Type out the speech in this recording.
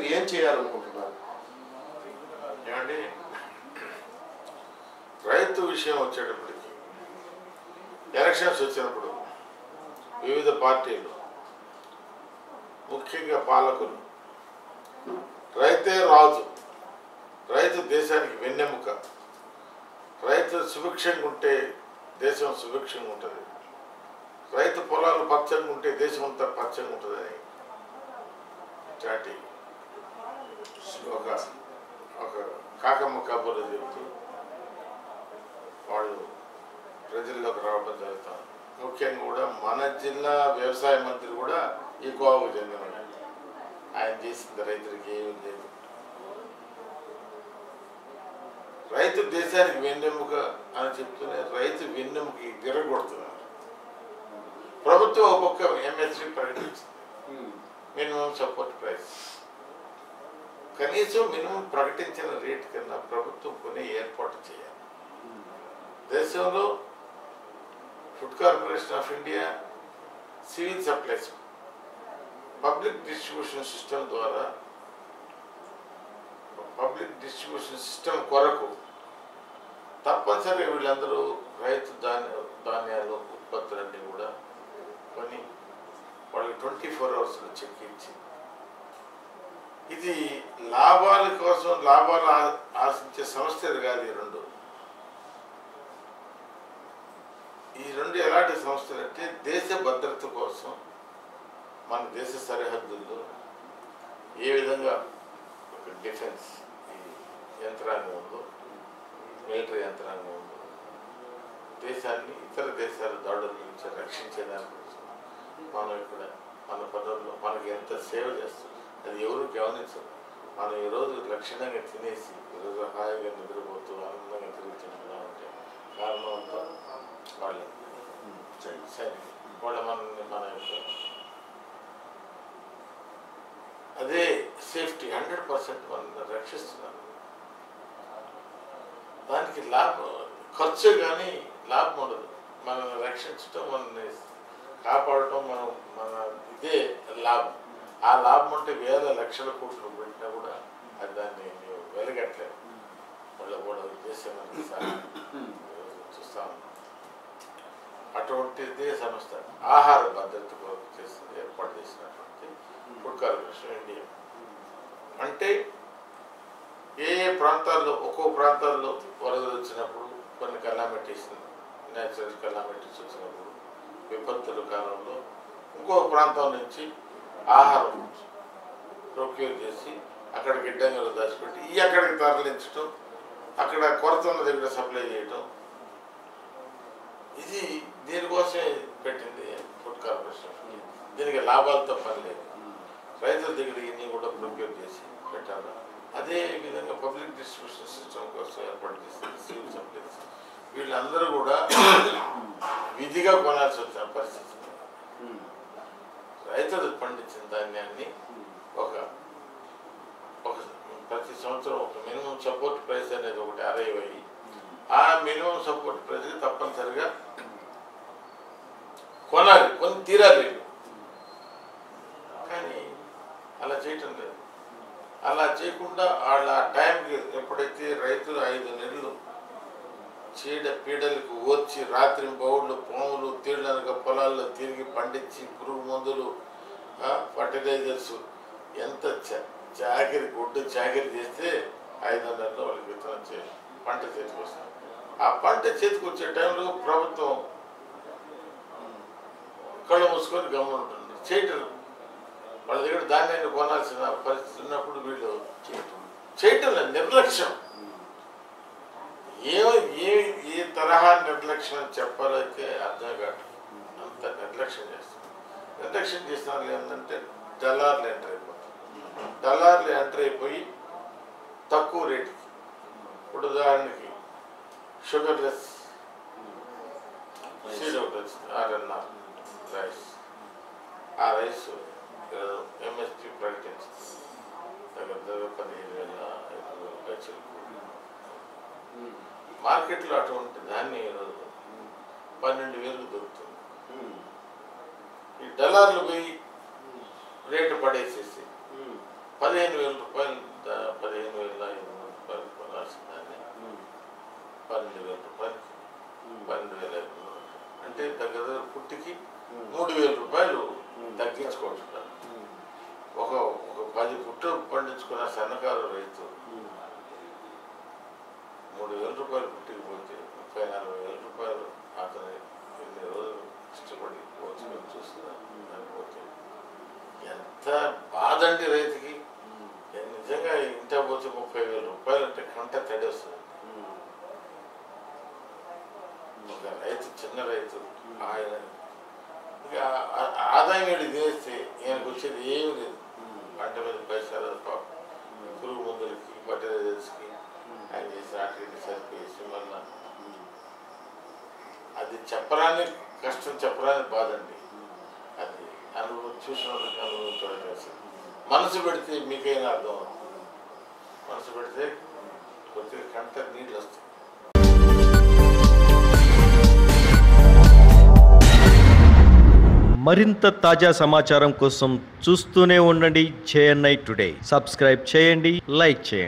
మీరు ఏం చేయాలనుకుంటున్నారు? ఏమండి, రైతు విషయం వచ్చేటప్పటికి ఎలక్షన్స్ వచ్చినప్పుడు వివిధ పార్టీలు ముఖ్యంగా పాలకులు రైతే రాజు, రైతు దేశానికి వెన్నెముక, రైతు సుభిక్షంగా ఉంటే దేశం సుభిక్షంగా ఉంటుంది, రైతు పొలాలు పచ్చంగా ఉంటే దేశం అంతా పచ్చంగా ఉంటుందని చాటి ఒక కాకమ్మ కబుర్లు చెబుతూ వాళ్ళు ప్రజల్లోకి రావడం జరుగుతుంది. ముఖ్యంగా కూడా మన జిల్లా వ్యవసాయ మంత్రి కూడా ఈ కోవకు చెందిన ఆయన చేసింది రైతులకి ఏమి లేదు. రైతు దేశానికి వెన్నెముక అని చెప్తూనే రైతు వెన్నెముకి గిరగొడుతున్నారు. ప్రభుత్వం ఒక్కొక్క ఎంఎస్పీ ప్రకటించింది, మినిమం సపోర్ట్ ప్రైస్. కనీసం మినిమం ప్రకటించిన రేటు కన్నా ప్రభుత్వం కొనే ఏర్పాటు చేయాలి. దేశంలో food corporation of India, civil supplies, public distribution system ద్వారా కొరకు తప్పనిసరిగా వీళ్ళందరూ రైతు ధాన్యాలు ఉత్పత్తులన్నీ కూడా కొని వాళ్ళకి 24 గంటలు చెక్ ఇచ్చి, ఇది లాభాల కోసం లాభాలు ఆశించే సంస్థలు కాదు. ఈ రెండు ఎలాంటి సంస్థలు అంటే దేశ భద్రత కోసం మన దేశ సరిహద్దుల్లో ఏ విధంగా ఒక డిఫెన్స్ యంత్రాంగం ఉందో, మిలిటరీ యంత్రాంగం ఉందో, దేశాన్ని ఇతర దేశాల దాడుల నుంచి రక్షించే దానికోసం మనం ఇక్కడ మన పనుల్లో మనకి ఎంత సేవ చేస్తుంది అది ఎవరు గమనించరు. మనం ఈరోజు లక్షణంగా తినేసి ఈరోజు హాయిగా నిద్రపోతూ ఆనందంగా తిరుగుతుంటా ఉంటే కారణం అంతా వాళ్ళే సైనికులు, వాళ్ళ మనల్ని మన యొక్క అదే సేఫ్టీ 100% మనం రక్షిస్తున్నాం. దానికి లాభం ఖర్చు కానీ లాభం ఉండదు. మనల్ని రక్షించడం, మనల్ని కాపాడటం మన ఇదే లాభం. ఆ లాభం అంటే వేల లక్షల కోట్లు పెట్టినా కూడా అది దాన్ని మేము వెలగట్లేదు. వాళ్ళ ఉద్దేశం చూస్తా ఉన్నాం. అటువంటిదే సంస్థ ఆహార భద్రత చేస్తుంది, ఏర్పాటు చేసినటువంటి ఫుడ్ కార్పొరేషన్ ఇండియా. అంటే ఏ ప్రాంతాల్లో ఒక్కో ప్రాంతాల్లో వరదలు వచ్చినప్పుడు, కొన్ని కలామిటీస్, న్యాచురల్ కలామిటీస్ వచ్చినప్పుడు, విపత్తుల కాలంలో ఇంకో ప్రాంతం నుంచి ఆహారం ప్రొక్యూర్ చేసి అక్కడికి గిడ్డంగిలో దాచిపెట్టి ఈ అక్కడికి తరలించడం, అక్కడ కొరత ఉన్న దగ్గర సప్లై చేయడం, ఇది దీనికోసమే పెట్టింది ఫుడ్ కార్పొరేషన్. దీనికి లాభాలతో పని లేదు, రైతుల దగ్గర ఇన్ని కూడా ప్రొక్యూర్ చేసి పెట్టాలి. అదేవిధంగా పబ్లిక్ డిస్ట్రిబ్యూషన్ సిస్టమ్ కోసం ఏర్పాటు చేసింది సివిల్ సప్లైస్. వీళ్ళందరూ కూడా విధిగా కొనాల్సి వచ్చిన పరిస్థితి. రైతులు పండించిన ధాన్యాన్ని ఒక ప్రతి సంవత్సరం ఒక మినిమం సపోర్ట్ ప్రైస్ అనేది ఒకటి అరైవ్ అయ్యి, ఆ మినిమం సపోర్ట్ ప్రైస్కి తప్పనిసరిగా కొనాలి, కొని తీరాలి. కానీ అలా చేయటం లేదు. అలా చేయకుండా వాళ్ళ టైంకి ఎప్పుడైతే రైతులు 5 నెలలు పీడలకు వచ్చి రాత్రి బౌళ్ళు పాములు తీళ్ళనక పొలాల్లో తిరిగి పండించి పురుగు మందులు, ఫర్టిలైజర్స్ ఎంత చాకిరి గుడ్డు చాకిరి చేస్తే 5 నెలల్లో వాళ్ళకి విత్తనం చేయాలి, పంట చేతికి వస్తుంది. ఆ పంట చేతికి వచ్చే టైంలో ప్రభుత్వం కళ్ళు మూసుకొని గమనింటుంది, చేయటం. వాళ్ళ దగ్గర ధాన్యాన్ని కొనాల్సిన పరిస్థితి ఉన్నప్పుడు వీళ్ళు చేయటం లేదు, నిర్లక్ష్యం. ఏ తరహా నిర్లక్ష్యం చెప్పాలైతే అర్థం కాదు, అంత నిర్లక్ష్యం చేస్తుంది. నిర్లక్ష్యం చేసిన వాళ్ళు ఏంటంటే దళార్లు ఎంటర్ అయిపోతారు. దళార్లు ఎంటర్ అయిపోయి తక్కువ రేటుకి, ఇప్పుడు ఉదాహరణకి షుగర్లెస్ సీడ్ ఒకటి వచ్చింది, RNR రైస్. ఆ రైస్ ఎంఎస్పీ ప్రకటించింది దగ్గర దగ్గర 15,000 మార్కెట్లో. అటువంటి దాన్ని ఈరోజు 12,000 దొరుకుతుంది. ఈ డలార్లు పోయి రేటు పడేసేసి 15,000 రూపాయలు అంటే దగ్గర దగ్గర పుట్టికి 3,000 రూపాయలు తగ్గించుకుంటున్నారు. ఒక ఒక 10 పుట్టలు పండించుకున్న సన్నకారు రైతు 3,000 రూపాయలు పుట్టికి పోతే 30,000-40,000 రూపాయలు అతని ఇన్ని రోజులు ఇష్టపడి కోసుకొని చూస్తున్నారు. పోతే ఎంత బాధ అండి రైతుకి. నిజంగా ఇంత పోతే 30,000 రూపాయలు అంటే కంట తడేస్తుంది. ఒక రైతు, చిన్న రైతు, ఆయన ఇక ఆదాయం ఏడు చేస్తే ఆయనకు వచ్చేది ఏమి లేదు. పంట మీద పైసలు, పురుగు మందులకి, ఫర్టిలైజర్స్కి ఆయన చేసిన వాటికి సరిపోయేసి మళ్ళీ అది చెప్పరాని కష్టం, చెప్పరాని బాధండి. అది అనుభవం, చూసిన వాళ్ళకి అనుభవించడం. మనసు పెడితే మీకైనా అర్థం అవుతుంది. మనసు పెడితే కొద్దిగా కంట నీళ్ళు వస్తాయి. మరింత తాజా సమాచారం కోసం చూస్తూనే ఉండండి JNI Today. సబ్స్క్రైబ్ చేయండి, లైక్ చేయండి.